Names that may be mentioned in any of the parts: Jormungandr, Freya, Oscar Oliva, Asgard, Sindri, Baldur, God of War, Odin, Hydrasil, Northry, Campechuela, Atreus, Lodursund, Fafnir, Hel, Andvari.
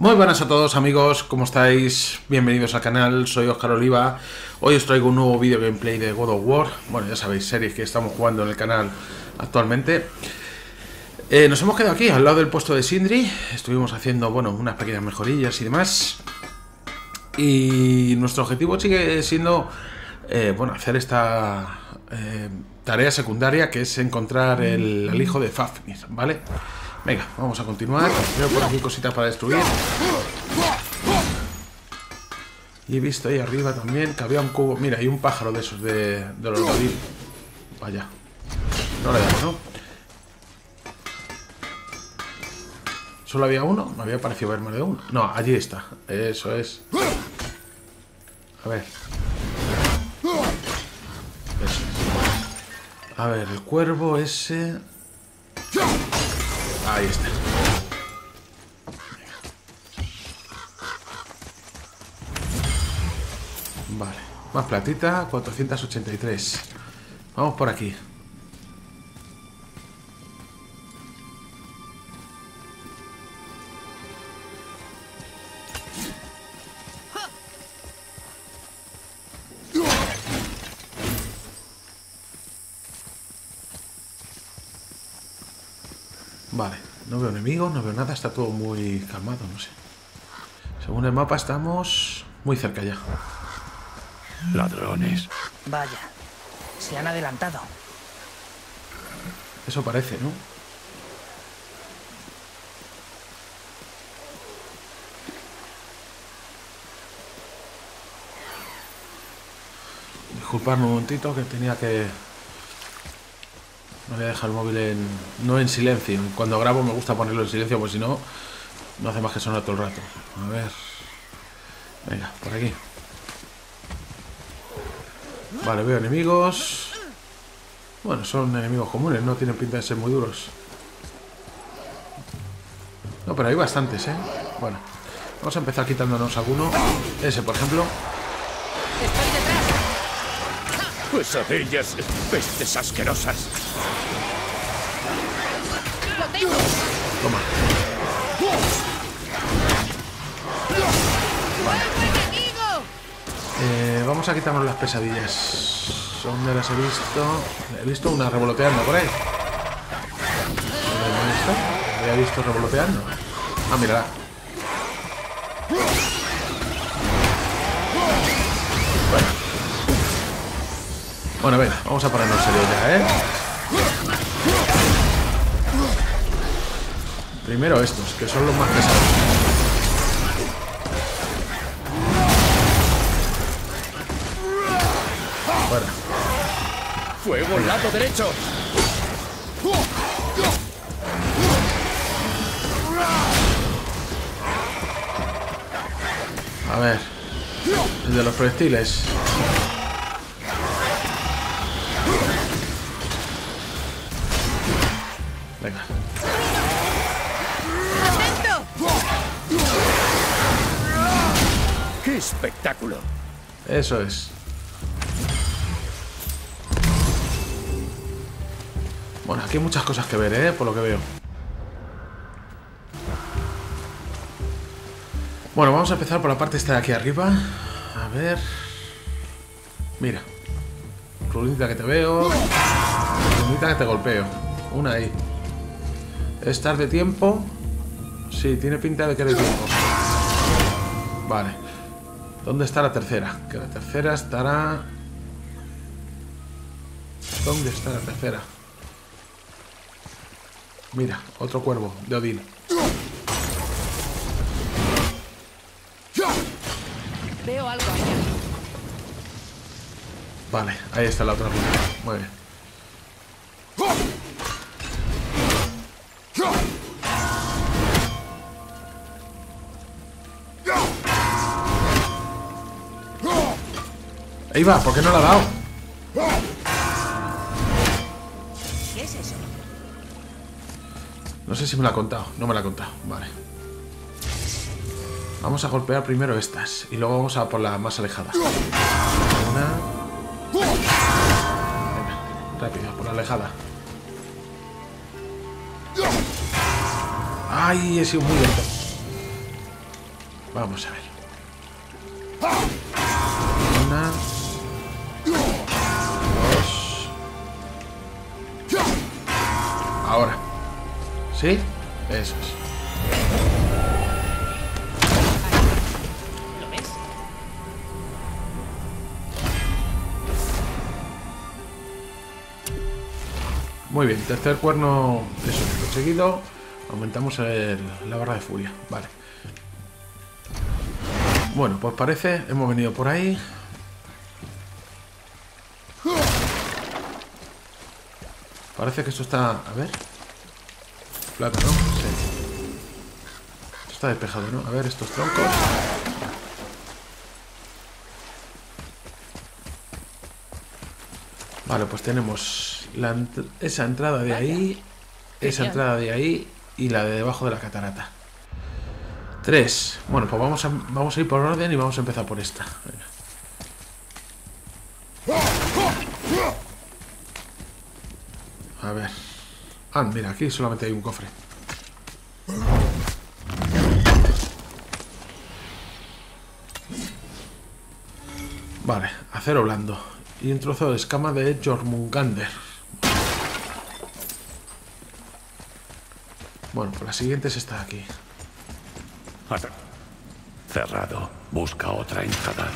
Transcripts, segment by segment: Muy buenas a todos amigos, ¿cómo estáis? Bienvenidos al canal, soy Oscar Oliva. Hoy os traigo un nuevo video gameplay de God of War. Bueno, ya sabéis, series que estamos jugando en el canal actualmente. Nos hemos quedado aquí, al lado del puesto de Sindri. Estuvimos haciendo, bueno, unas pequeñas mejorillas y demás. Y nuestro objetivo sigue siendo, bueno, hacer esta tarea secundaria, que es encontrar el hijo de Fafnir, ¿vale? Venga, vamos a continuar. Veo por aquí cositas para destruir. Y he visto ahí arriba también que había un cubo. Mira, hay un pájaro de esos de los Odin. Vaya. No le damos, ¿no? ¿Solo había uno? Me había parecido ver más de uno. No, allí está. Eso es. A ver. Eso es. A ver, el cuervo ese... Ahí está. Vale. Más platita. 483. Vamos por aquí. Vale, no veo enemigos, no veo nada, está todo muy calmado, no sé. Según el mapa estamos muy cerca ya. Ladrones. Vaya, se han adelantado. Eso parece, ¿no? Disculpadme un momentito que tenía que... No voy a dejar el móvil en... no en silencio. Cuando grabo me gusta ponerlo en silencio, porque si no, no hace más que sonar todo el rato. A ver... Venga, por aquí. Vale, veo enemigos. Bueno, son enemigos comunes, no tienen pinta de ser muy duros. No, pero hay bastantes, ¿eh? Bueno, vamos a empezar quitándonos alguno. Ese, por ejemplo. Pesadillas, pestes asquerosas. Toma. Vale. Vamos a quitarnos las pesadillas. ¿Dónde las he visto? He visto una revoloteando por ahí. ¿La había visto revoloteando? Ah, mírala. Bueno, venga, vamos a ponernos serio ya, ¿eh? Primero estos, que son los más pesados. Fuera. ¡Fuego al lado derecho! A ver... El de los proyectiles... Venga. ¡Qué espectáculo! Eso es. Bueno, aquí hay muchas cosas que ver, por lo que veo. Bueno, vamos a empezar por la parte esta de aquí arriba. A ver... Mira. Rulita que te veo. Rulita que te golpeo. Una ahí. ¿Es tarde tiempo? Sí, tiene pinta de que de tiempo. Vale. ¿Dónde está la tercera? Que la tercera estará... ¿Dónde está la tercera? Mira, otro cuervo de Odin. Veo algo ahí. Vale, ahí está la otra punta. Muy bien. Ahí va, ¿por qué no la ha dado? ¿Qué es eso? No sé si me la ha contado, no me la ha contado, vale. Vamos a golpear primero estas y luego vamos a por las más alejadas. Una... Venga, rápido, por la alejada. Ay, he sido muy lento. Vamos a ver. Una. Dos. Ahora. ¿Sí? Eso es. Muy bien, tercer cuerno, eso es conseguido. Aumentamos la barra de furia, vale. Bueno, pues parece, hemos venido por ahí. Parece que esto está... a ver... plata, ¿no? Sí. Esto está despejado, ¿no? A ver, estos troncos... Vale, pues tenemos esa entrada de ahí, esa entrada de ahí y la de debajo de la catarata. Tres. Bueno, pues vamos a ir por orden y vamos a empezar por esta. Venga. A ver. Ah, mira, aquí solamente hay un cofre. Vale, acero blando. Y un trozo de escama de Jormungandr. Bueno, pues la siguiente es esta de aquí. Cerrado. Busca otra entrada.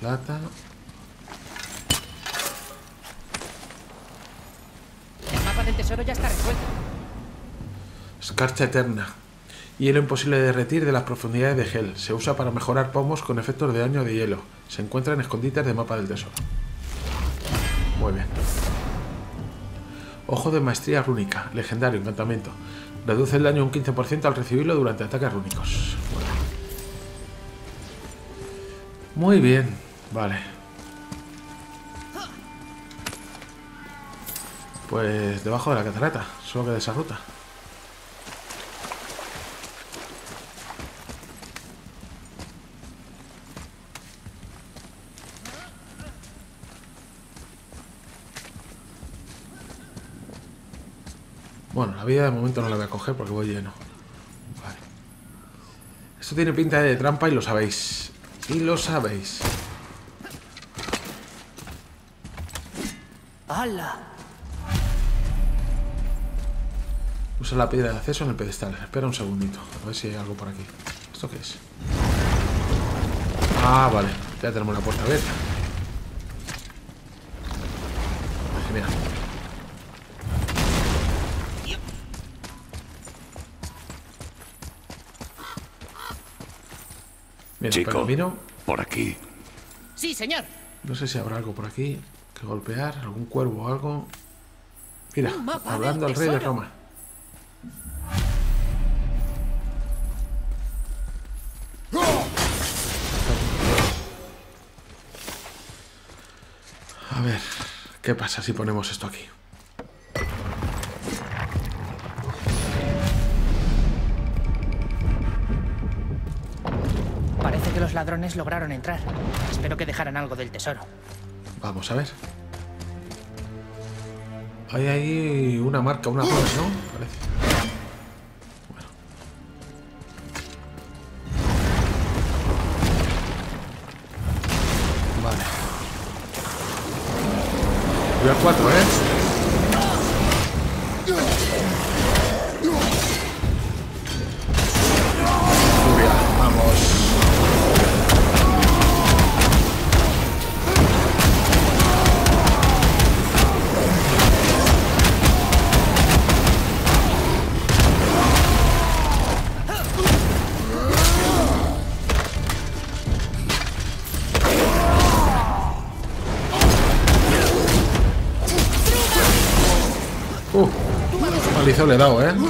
Plata. El mapa del tesoro ya está resuelto. Escarcha eterna. Hielo imposible de derretir de las profundidades de Hel. Se usa para mejorar pomos con efectos de daño de hielo. Se encuentra en escondites de mapa del tesoro. Muy bien. Ojo de maestría rúnica. Legendario, encantamiento. Reduce el daño un 15% al recibirlo durante ataques rúnicos. Bueno. Muy bien. Vale. Pues debajo de la catarata. Solo queda esa ruta. Bueno, la vida de momento no la voy a coger porque voy lleno. Vale. Esto tiene pinta de trampa y lo sabéis. Y lo sabéis. ¡Hala! Usa la piedra de acceso en el pedestal. Espera un segundito. A ver si hay algo por aquí. ¿Esto qué es? Ah, vale. Ya tenemos la puerta abierta. Genial. Mira, chico, por aquí. Sí, señor. No sé si habrá algo por aquí que golpear, algún cuervo o algo. Mira, hablando al rey de Roma. A ver, ¿qué pasa si ponemos esto aquí? Los ladrones lograron entrar. Espero que dejaran algo del tesoro. Vamos a ver. Hay ahí una marca, una flor, ¿no? Parece. Bueno. Vale. Voy al 4, ¿eh? Le he dado, ¿eh? Vale.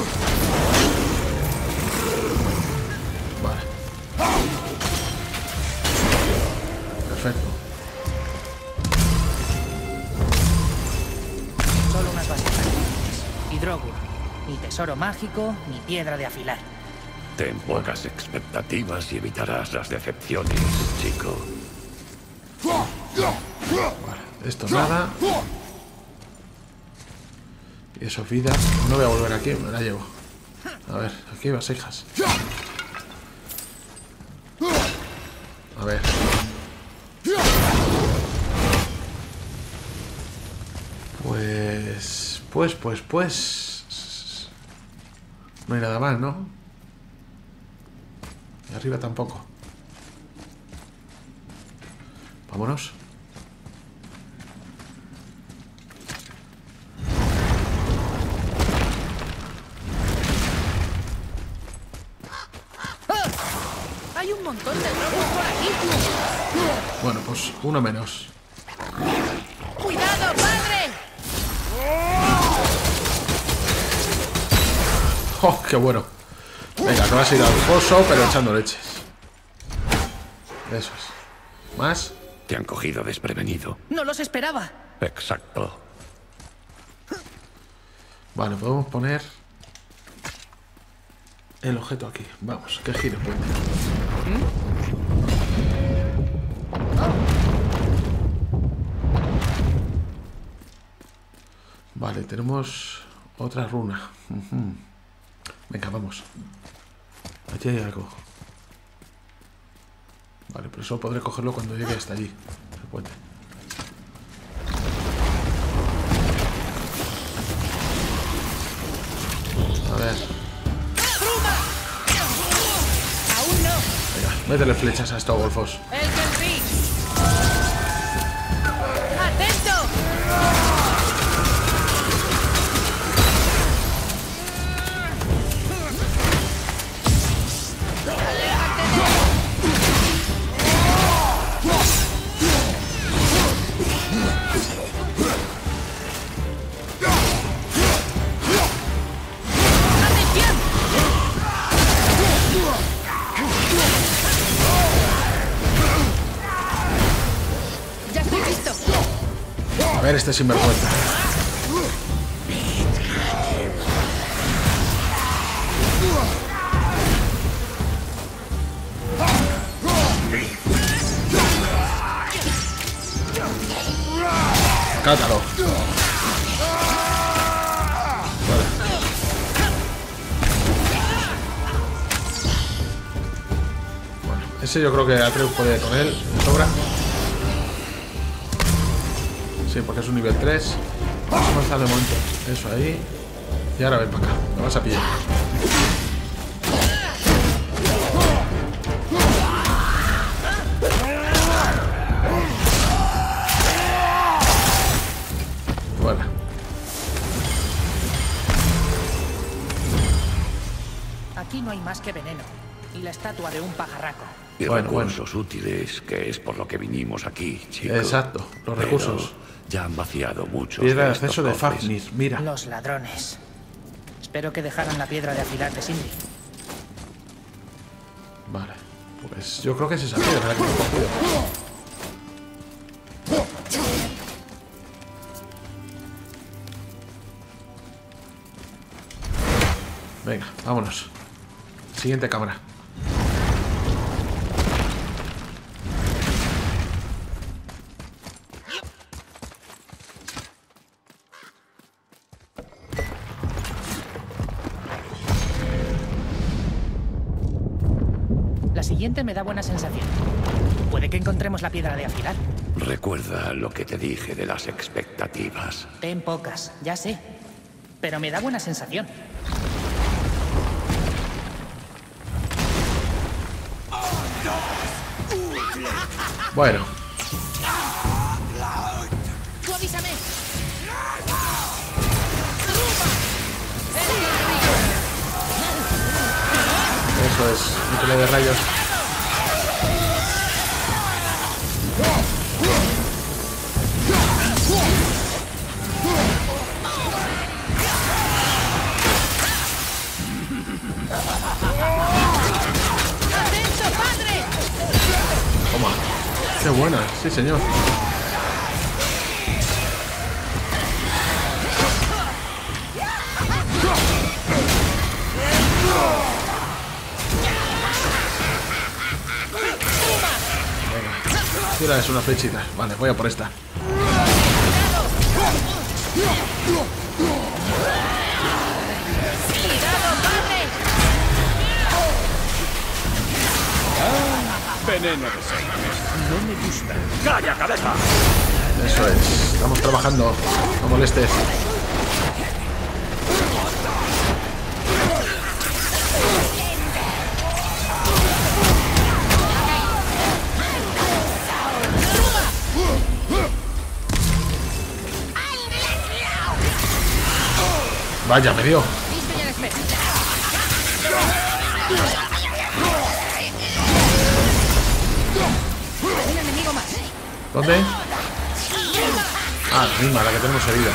Perfecto. Solo unas bases y drogo. Ni tesoro mágico, ni piedra de afilar. Ten pocas expectativas y evitarás las decepciones, chico. Vale, esto nada. Y eso es vida. No voy a volver aquí, me la llevo. A ver, aquí vasijas. A ver. Pues. No hay nada más, ¿no? Y arriba tampoco. Vámonos. Hay un montón de lobos por aquí. Bueno, pues uno menos. ¡Cuidado, padre! ¡Oh, qué bueno! Venga, que vas a ir al foso, pero echando leches. Eso es. ¿Más? Te han cogido desprevenido. No los esperaba. Exacto. Vale, podemos poner el objeto aquí. Vamos, que giro puente. Vale, tenemos otra runa. Venga, vamos. Aquí hay algo. Vale, pero eso podré cogerlo cuando llegue hasta allí. El puente. A ver. ¡Aún no! Venga, métele flechas a estos golfos. ¡Atento! A ver este sinvergüenza. Cátalo. Vale. Bueno, ese yo creo que Atreus puede con él. Me sobra. Sí, porque es un nivel 3. Vamos a avanzar de momento. Eso ahí. Y ahora ven para acá. Lo vas a pillar. Bueno. Aquí no hay más que veneno. Y la estatua de un pajarraco. Y bueno, recursos útiles, que es por lo que vinimos aquí, chicos. Exacto, los recursos. Ya han vaciado mucho. Piedra de acceso de Fafnir, mira. Los ladrones. Espero que dejaran la piedra de afilar de Sindri. Vale, pues yo creo que es esa piedra que no. Venga, vámonos. Siguiente cámara. Me da buena sensación. Puede que encontremos la piedra de afilar. Recuerda lo que te dije de las expectativas. Ten pocas, ya sé. Pero me da buena sensación. Bueno. Tú avísame. Eso es, un tele de rayos. Toma, qué buena, sí señor. Venga, es una flechita. Vale, voy a por esta. veneno de sangre. No me gusta. ¡Calla, cabeza! Eso es. Estamos trabajando. No molestes. Vaya, me dio. ¿Dónde? Ah, misma, la que tenemos herida.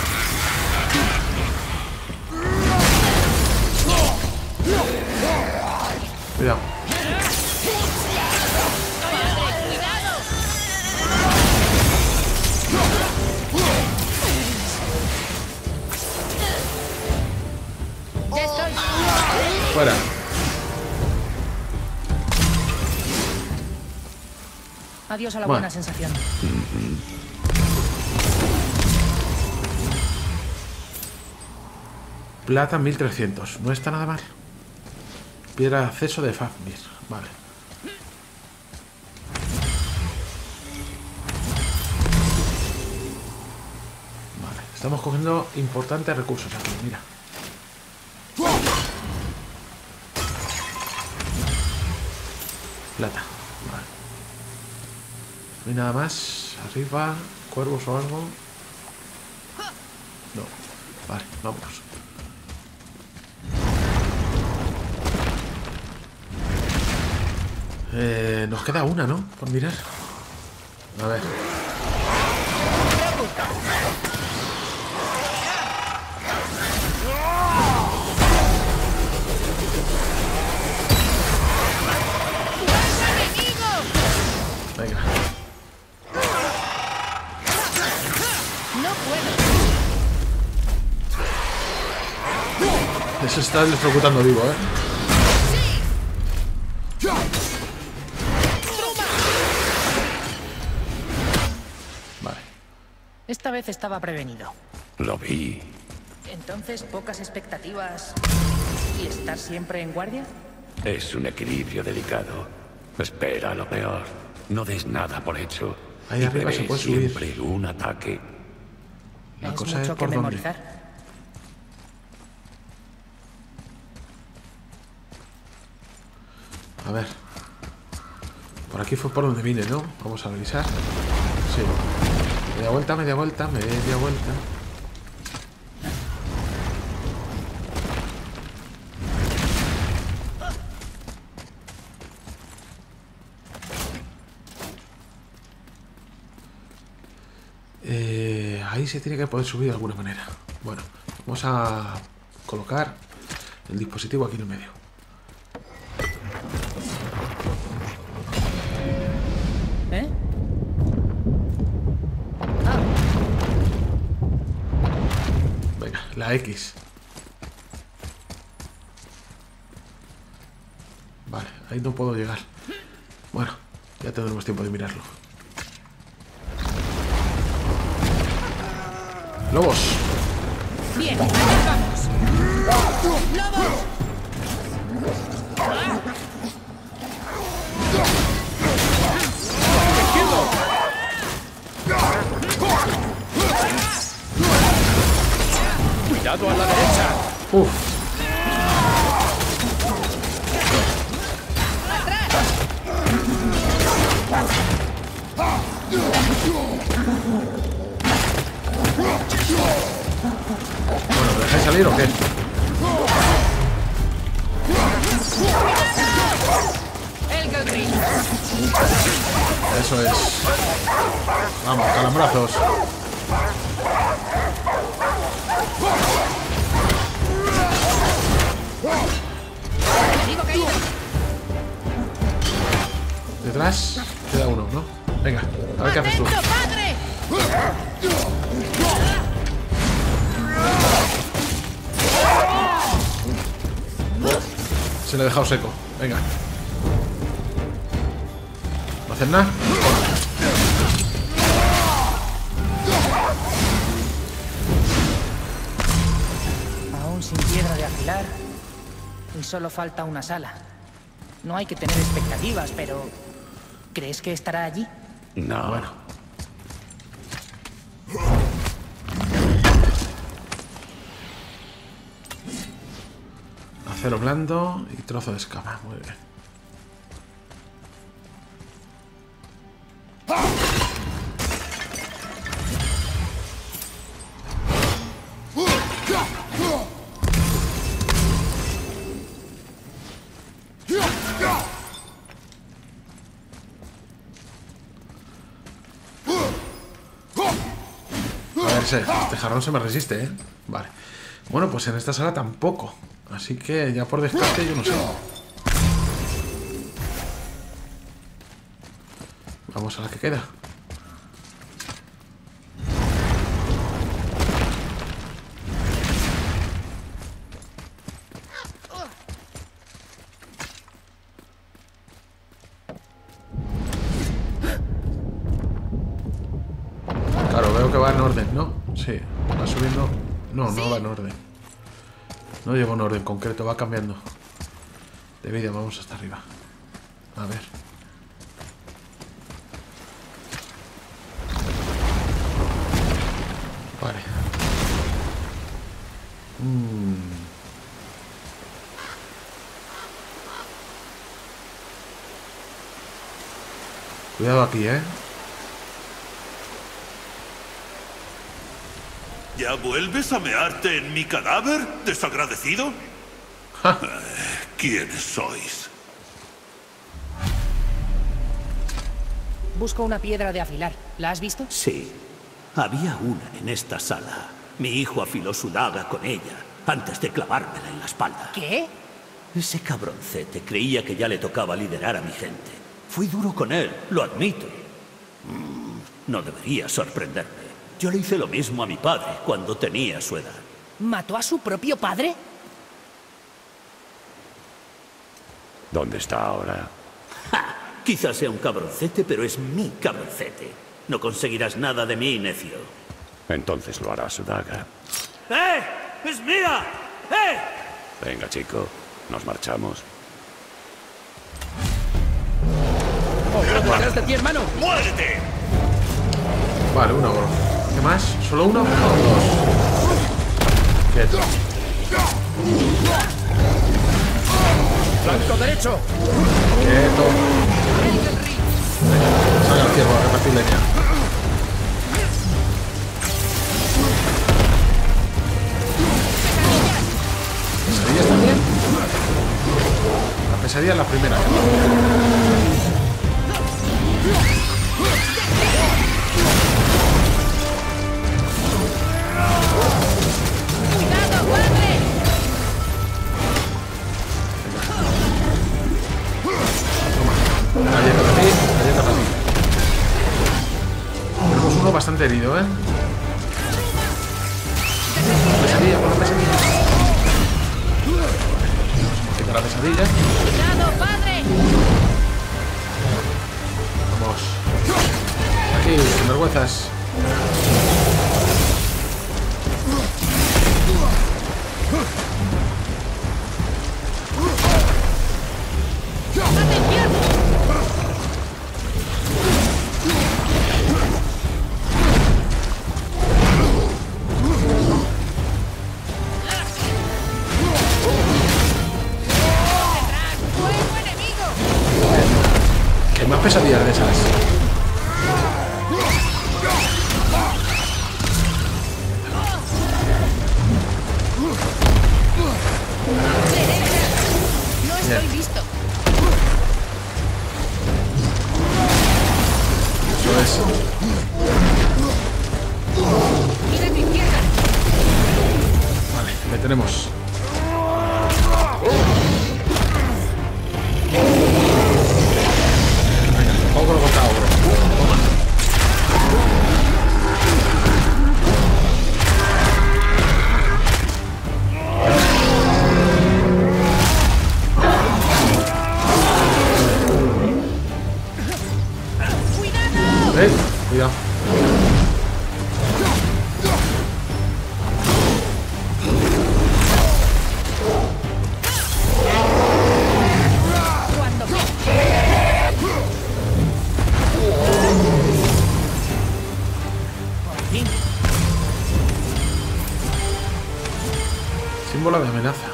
Cuidado. Fuera. Adiós a la buena sensación. Plata 1300, no está nada mal. Piedra de acceso de Fafnir, vale. Vale, estamos cogiendo importantes recursos aquí, mira. Plata, vale. No hay nada más. Arriba, cuervos o algo. No, vale, vámonos. Nos queda una, ¿no? Por mirar. A ver. Venga. No puedo. Eso está electrocutando vivo, ¿eh? Esta vez estaba prevenido. Lo vi. Entonces, pocas expectativas y estar siempre en guardia. Es un equilibrio delicado. Espera lo peor. No des nada por hecho. Ahí arriba se puede subir. Siempre un ataque. La cosa es por memorizar. A ver. Por aquí fue por donde vine, ¿no? Vamos a revisar. Sí. Media vuelta, media vuelta, media vuelta. Ahí se tiene que poder subir de alguna manera. Bueno, vamos a colocar el dispositivo aquí en el medio. ¿Eh? La X. Vale, ahí no puedo llegar. Bueno, ya tendremos tiempo de mirarlo. ¡Lobos! Bien, ahí vamos. ¡Lobos! Cuidado a la derecha. Uf. Bueno, ¿me dejáis salir o qué? Eso es. Vamos, calambrazos. Detrás queda uno, ¿no? Venga, a ver qué haces tú. Se lo he dejado seco, venga. ¿No haces nada? Sin piedra de afilar y solo falta una sala. No hay que tener expectativas, pero ¿Crees que estará allí? No. Bueno. Acero blando y trozo de escama. Muy bien. Este jarrón se me resiste, ¿eh? Vale. Bueno, pues en esta sala tampoco. Así que ya por descarte yo no sé. Vamos a la que queda. Claro, veo que va en orden, ¿no? Sí, va subiendo. No, no va en orden. No lleva un orden concreto, va cambiando de vida. Vamos hasta arriba. A ver. Vale. Cuidado aquí, ¿eh? ¿Ya vuelves a mearte en mi cadáver, desagradecido? ¿Quiénes sois? Busco una piedra de afilar. ¿La has visto? Sí. Había una en esta sala. Mi hijo afiló su daga con ella antes de clavármela en la espalda. ¿Qué? Ese cabroncete creía que ya le tocaba liderar a mi gente. Fui duro con él, lo admito. No debería sorprenderme. Yo le hice lo mismo a mi padre cuando tenía su edad. ¿Mató a su propio padre? ¿Dónde está ahora? ¡Ja! Quizás sea un cabroncete, pero es mi cabroncete. No conseguirás nada de mí, necio. Entonces lo hará su daga. ¡Eh! ¡Es mía! ¡Eh! Venga, chico. Nos marchamos. ¡Oh, detrás de ti, hermano! ¡Muérete! Vale, uno, bro. ¿Qué más? ¿Solo uno o dos? Quieto. ¡Blanco derecho! Quieto. Venga, salga al ciervo a repartir leña. ¿Pesadillas también? La pesadilla es la primera. Galleta para ti. Tenemos uno bastante herido, ¿eh? Pesadilla, por la pesadilla. Vamos a quitar la pesadilla. ¡Cuidado, padre! Vamos. Aquí, sin vergüenzas. Pesadillas de esas. No estoy listo. Eso es. Mira mi izquierda. Vale, le tenemos. Ogro contra ogro. Toma. ¡Cuidado! ¡Ey! Cuidado. Símbolo de amenaza.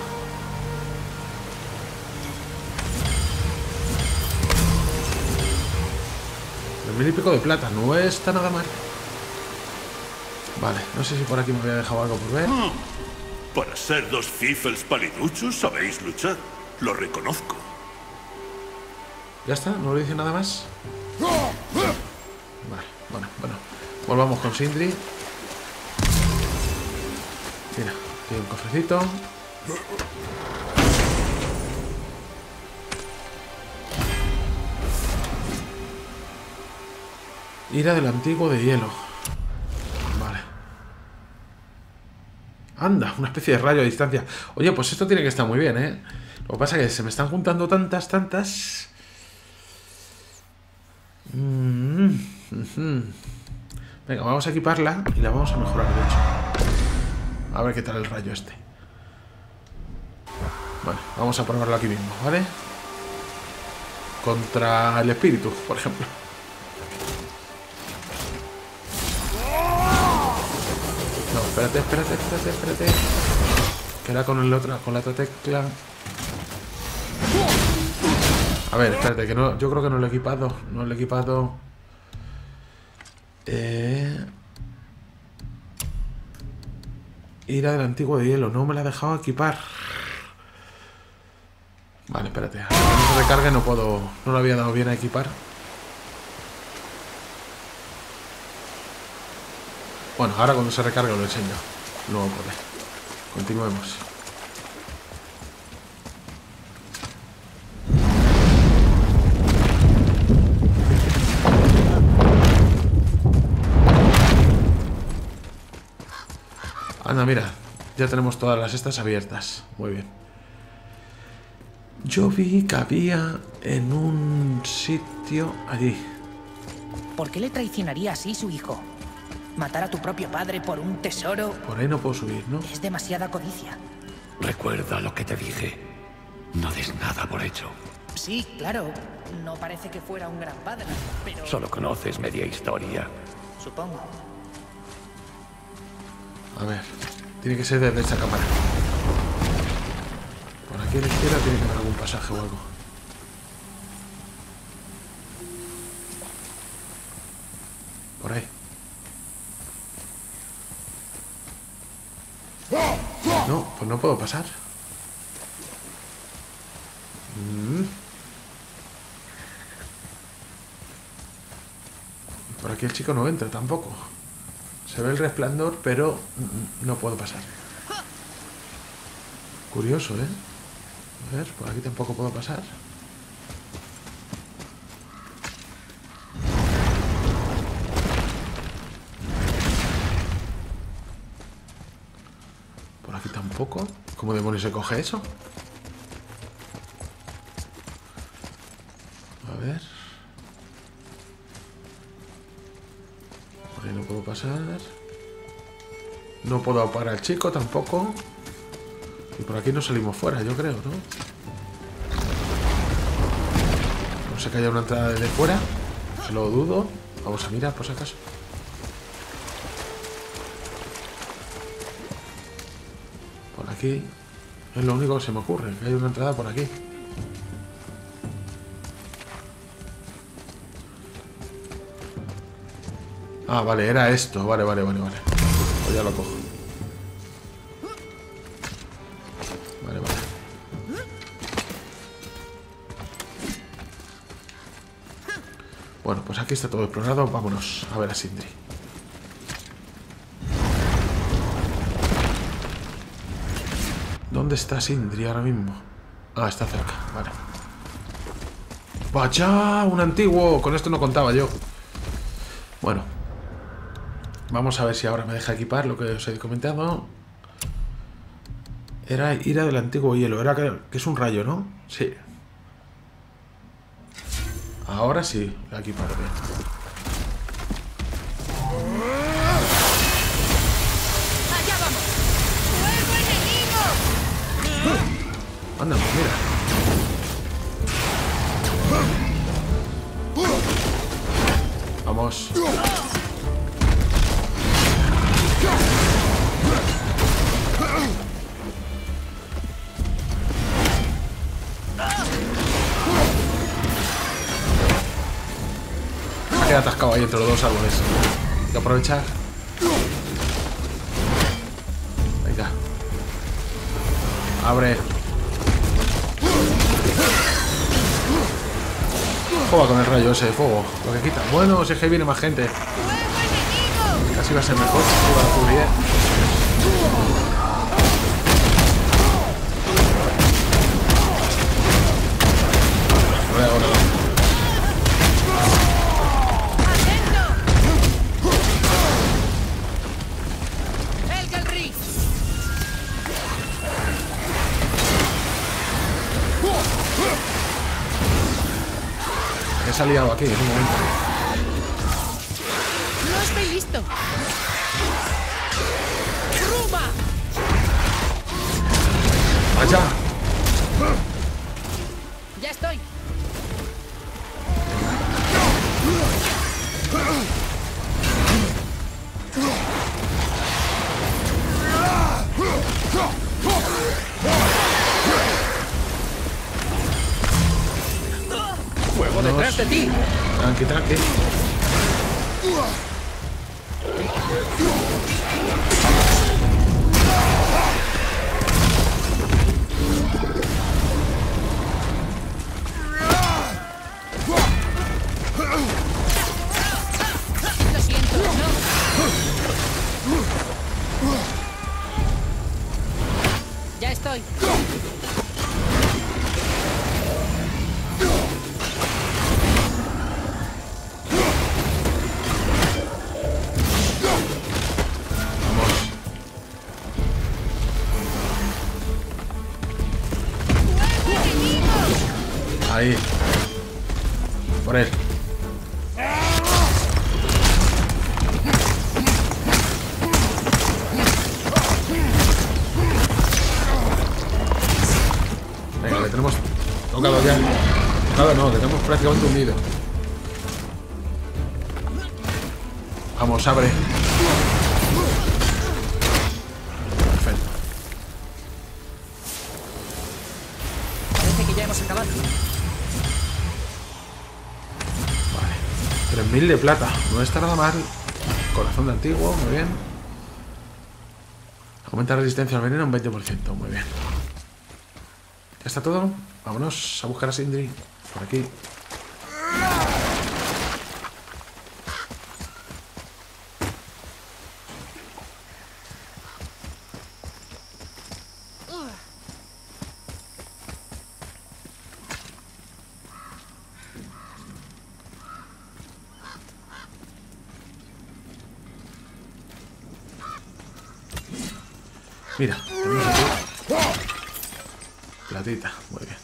$2000 y pico de plata, no está nada mal. Vale, no sé si por aquí me había dejado algo por ver. Para ser dos cifels paliduchos sabéis luchar, lo reconozco. Ya está, no le dice nada más. Vale, bueno. Volvamos con Sindri. Mira, aquí hay un cofrecito. Ira del antiguo de hielo. Vale. Anda, una especie de rayo a distancia. Oye, pues esto tiene que estar muy bien, ¿eh? Lo que pasa es que se me están juntando tantas. Venga, vamos a equiparla y la vamos a mejorar, de hecho. A ver qué tal el rayo este. Vale, vamos a probarlo aquí mismo, ¿vale? Contra el espíritu, por ejemplo. Espérate. Que era con la otra tecla. A ver, espérate, que no. Yo creo que no lo he equipado. Ira del antiguo de hielo. No me la he dejado equipar. Vale, espérate. Hasta que no se recargue no puedo. No lo había dado bien a equipar. Bueno, ahora cuando se recargue lo enseño. No ocurre. Continuemos. Anda, mira. Ya tenemos todas las estas abiertas. Muy bien. Yo vi que había en un sitio allí. ¿Por qué le traicionaría así su hijo? Matar a tu propio padre por un tesoro... Por ahí no puedo subir, ¿no? Es demasiada codicia. Recuerda lo que te dije. No des nada por hecho. Sí, claro. No parece que fuera un gran padre, pero... Solo conoces media historia. Supongo. A ver. Tiene que ser desde esta cámara. Por aquí a la izquierda tiene que haber algún pasaje o algo. Por ahí. No, pues no puedo pasar. Por aquí el chico no entra tampoco. Se ve el resplandor, pero no puedo pasar. Curioso, ¿eh? A ver, por aquí tampoco puedo pasar. Poco. ¿Cómo demonios se coge eso? A ver. Ahí no puedo pasar. No puedo parar al chico tampoco. Y por aquí no salimos fuera, yo creo, ¿no? No sé que haya una entrada desde fuera. Lo dudo. Vamos a mirar por si acaso. Aquí es lo único que se me ocurre, que hay una entrada por aquí. Ah, vale, era esto. Vale. Pues ya lo cojo. Vale. Bueno, pues aquí está todo explorado. Vámonos a ver a Sindri. ¿Dónde está Sindri ahora mismo? Ah, está cerca, vale. ¡Vaya! ¡Un antiguo! Con esto no contaba yo. Bueno. Vamos a ver si ahora me deja equipar lo que os he comentado. Era ira del antiguo hielo. Era que es un rayo, ¿no? Sí. Ahora sí, la he equipado bien. Anda, pues mira. Vamos. ahí entre los dos árboles. Hay que aprovechar. Venga. Abre. Juega con el rayo ese de fuego. Lo que quita. Bueno, si es que ahí viene más gente. Casi va a ser mejor. Iba a cubrir. Ahora. Se ha liado aquí en un momento. No estoy listo. ¡Rumba! ¡Vaya! Ya estoy. Detrás de ti. Tranqui, tranqui. Lo siento, no. Ya estoy. Ahí. Por él. Venga, le tenemos tocado ya. Tocado no, le tenemos prácticamente hundido. Vamos, abre. Perfecto. Parece que ya hemos acabado. 3.000 de plata, no está nada mal. Corazón de antiguo, muy bien. Aumenta resistencia al veneno un 20%, muy bien. ¿Ya está todo? Vámonos a buscar a Sindri. Por aquí. Mira, tenemos aquí platita, muy bien.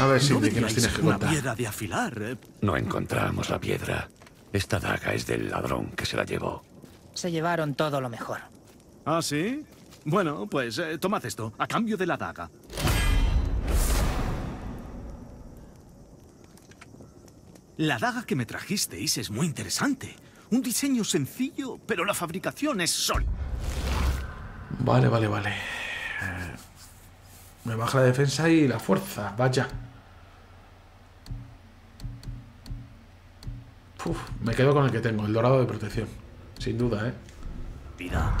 A ver, Sindri, ¿qué nos tienes que contar? Piedra de afilar. No encontramos la piedra. Esta daga es del ladrón que se la llevó. Se llevaron todo lo mejor. ¿Ah, sí? Bueno, pues tomad esto, a cambio de la daga. La daga que me trajisteis es muy interesante. Un diseño sencillo, pero la fabricación es sólida. Vale, vale, vale. Me baja la defensa y la fuerza, vaya. Uf, me quedo con el que tengo, el dorado de protección. Sin duda, ¿eh? Mira,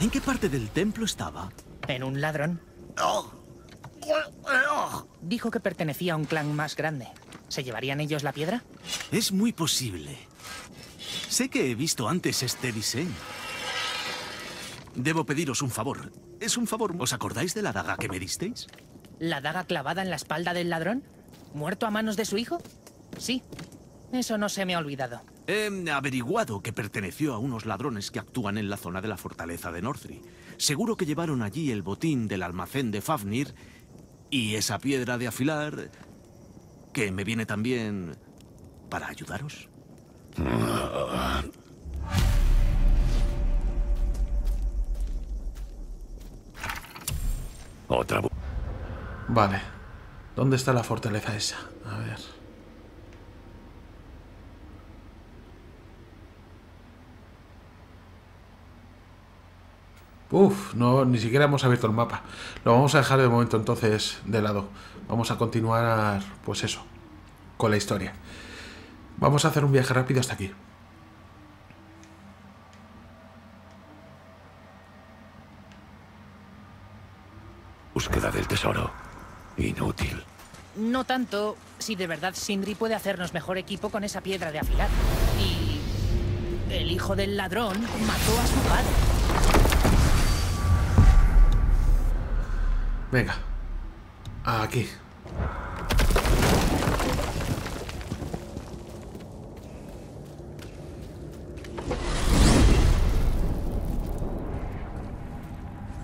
¿en qué parte del templo estaba? En un ladrón. Dijo que pertenecía a un clan más grande. ¿Se llevarían ellos la piedra? Es muy posible. Sé que he visto antes este diseño. Debo pediros un favor. Es un favor. ¿Os acordáis de la daga que me disteis? ¿La daga clavada en la espalda del ladrón? ¿Muerto a manos de su hijo? Sí. Eso no se me ha olvidado. He averiguado que perteneció a unos ladrones que actúan en la zona de la fortaleza de Northry. Seguro que llevaron allí el botín del almacén de Fafnir y esa piedra de afilar que me viene también para ayudaros. Otra. Vale. ¿Dónde está la fortaleza esa? A ver. Uf, no, ni siquiera hemos abierto el mapa. Lo vamos a dejar de momento entonces de lado. Vamos a continuar, pues eso. con la historia. Vamos a hacer un viaje rápido hasta aquí. Búsqueda del tesoro. Inútil. No tanto, si de verdad Sindri puede hacernos mejor equipo con esa piedra de afilar. Y... el hijo del ladrón mató a su padre. Venga. Aquí.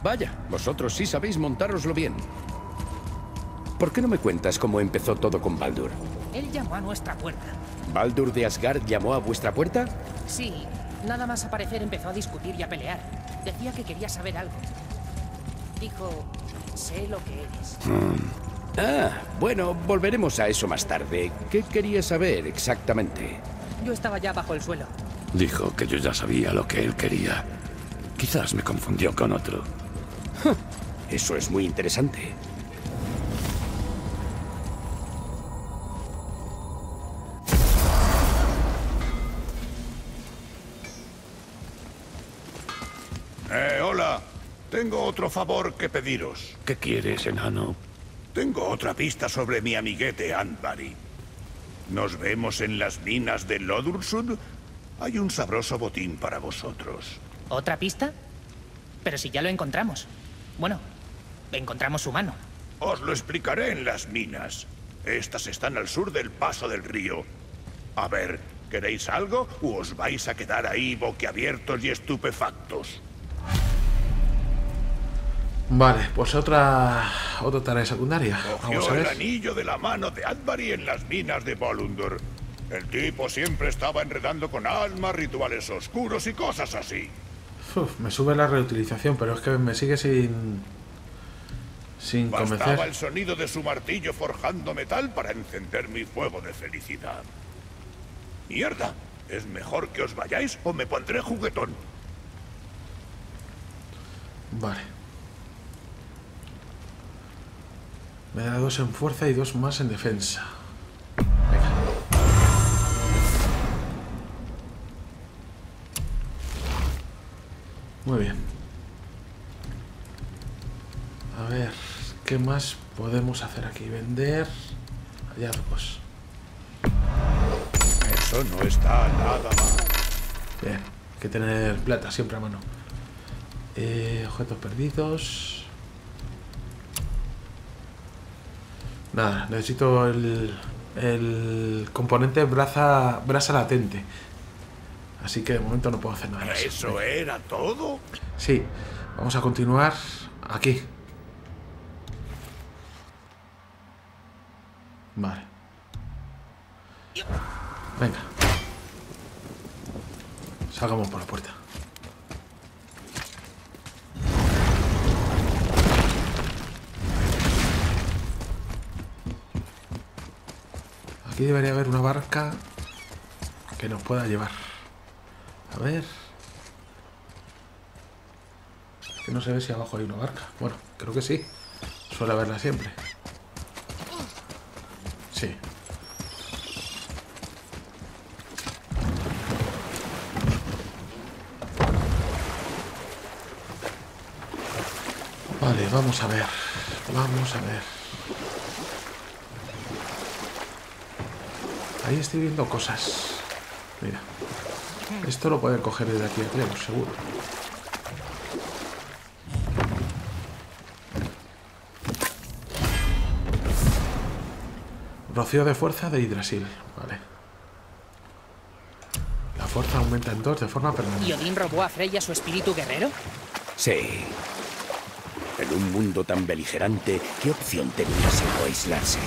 Vaya, vosotros sí sabéis montároslo bien. ¿Por qué no me cuentas cómo empezó todo con Baldur? Él llamó a nuestra puerta. ¿Baldur de Asgard llamó a vuestra puerta? Sí, nada más aparecer empezó a discutir y a pelear. Decía que quería saber algo. Dijo, sé lo que eres. Bueno, volveremos a eso más tarde. ¿Qué quería saber exactamente? Yo estaba ya bajo el suelo. Dijo que yo ya sabía lo que él quería. Quizás me confundió con otro. Eso es muy interesante. Hola. Tengo otro favor que pediros. ¿Qué quieres, enano? Tengo otra pista sobre mi amiguete Andvari. ¿Nos vemos en las minas de Lodursund? Hay un sabroso botín para vosotros. ¿Otra pista? Pero si ya lo encontramos. Bueno, encontramos su mano. Os lo explicaré en las minas. Estas están al sur del paso del río. A ver, ¿queréis algo o os vais a quedar ahí boquiabiertos y estupefactos? Vale, pues otra tarea secundaria. Cogió el anillo de la mano de Andvari en las minas de Baldur. El tipo siempre estaba enredando con almas, rituales oscuros y cosas así. Uf, me sube la reutilización, pero es que me sigue sin convencer. Bastaba el sonido de su martillo forjando metal para encender mi fuego de felicidad. Mierda, es mejor que os vayáis o me pondré juguetón. Vale. Me da 2 en fuerza y 2 más en defensa. Venga. Muy bien. A ver, ¿qué más podemos hacer aquí? Vender hallazgos. Eso no está nada mal. Bien, hay que tener plata siempre a mano. Objetos perdidos. Nada, necesito el componente brasa latente. Así que de momento no puedo hacer nada. ¿Eso era todo? Sí, vamos a continuar aquí. Vale. Venga. Salgamos por la puerta. Aquí debería haber una barca que nos pueda llevar. A ver. Es que no se ve si abajo hay una barca. Bueno, creo que sí. Suele haberla siempre. Sí. Vale, vamos a ver. Vamos a ver. Ahí estoy viendo cosas. Mira. Esto lo pueden coger desde aquí Atreus, seguro. Rocío de fuerza de Hydrasil. Vale. La fuerza aumenta en 2 de forma permanente. ¿Y Odin robó a Freya su espíritu guerrero? Sí. En un mundo tan beligerante, ¿qué opción tenía sino aislarse?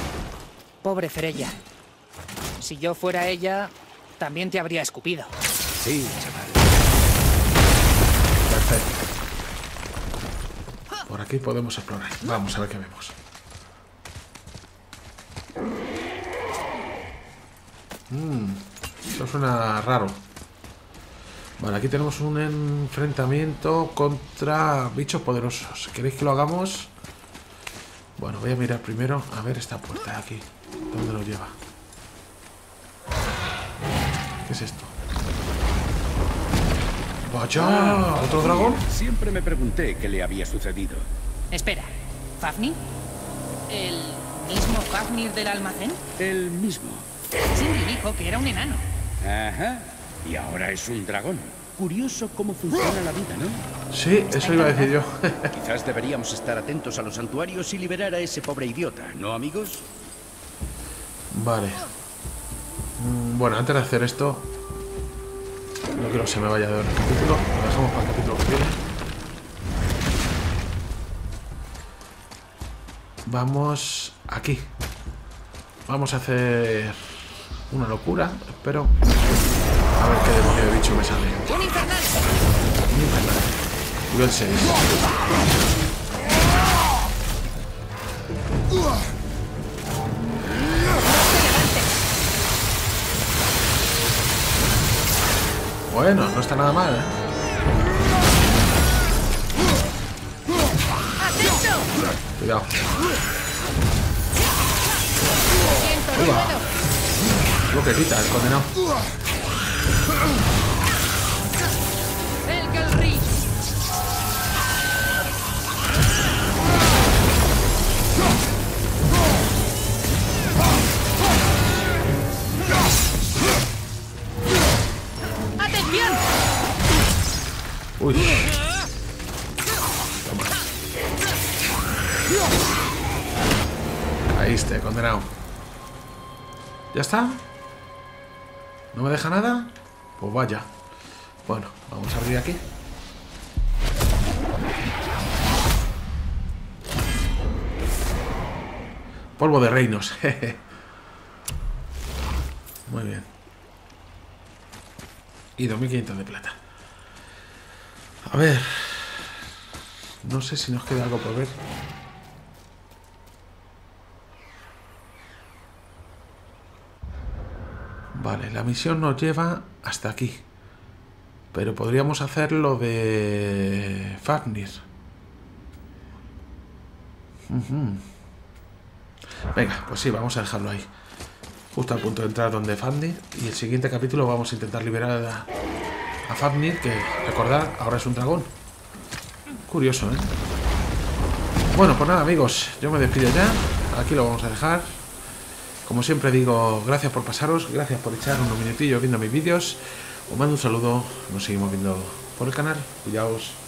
Pobre Freya. Si yo fuera ella, también te habría escupido. Sí, chaval. Perfecto. Por aquí podemos explorar. Vamos a ver qué vemos. Eso suena raro. Vale, aquí tenemos un enfrentamiento contra bichos poderosos. ¿Queréis que lo hagamos? Bueno, voy a mirar primero. A ver esta puerta de aquí. ¿Dónde lo lleva? ¿Qué es esto? ¡Vaya! ¿Otro dragón? Siempre me pregunté qué le había sucedido. Espera, ¿Fafnir? ¿El mismo Fafnir del almacén? El mismo. Sindri dijo que era un enano. Ajá, y ahora es un dragón. Curioso cómo funciona la vida, ¿no? Sí, eso iba a decir yo. Quizás deberíamos estar atentos a los santuarios y liberar a ese pobre idiota, ¿no, amigos? Vale. Bueno, antes de hacer esto, no quiero que se me vaya de ver el capítulo. Lo dejamos para el capítulo que viene. Vamos aquí. Vamos a hacer una locura, espero. A ver qué demonio de bicho me sale. ¡Un infernal! ¡Un infernal! Nivel 6. Bueno, no está nada mal, ¿eh? Cuidado. Lo que quita el condenado. ¡Atención! Uy. Caíste, condenado. ¿Ya está? ¿No me deja nada? Pues vaya. Bueno, vamos a abrir aquí. Polvo de reinos, jeje. Muy bien. Y 2500 de plata. A ver. No sé si nos queda algo por ver. Vale, la misión nos lleva hasta aquí. Pero podríamos hacer lo de Fafnir. Venga, pues sí, vamos a dejarlo ahí. Justo al punto de entrar donde Fafnir. Y el siguiente capítulo vamos a intentar liberar a Fafnir, que recordad, ahora es un dragón. Curioso, ¿eh? Bueno, pues nada, amigos. Yo me despido ya. Aquí lo vamos a dejar. Como siempre digo, gracias por pasaros, gracias por echar unos minutillos viendo mis vídeos. Os mando un saludo, nos seguimos viendo por el canal. Cuidaos.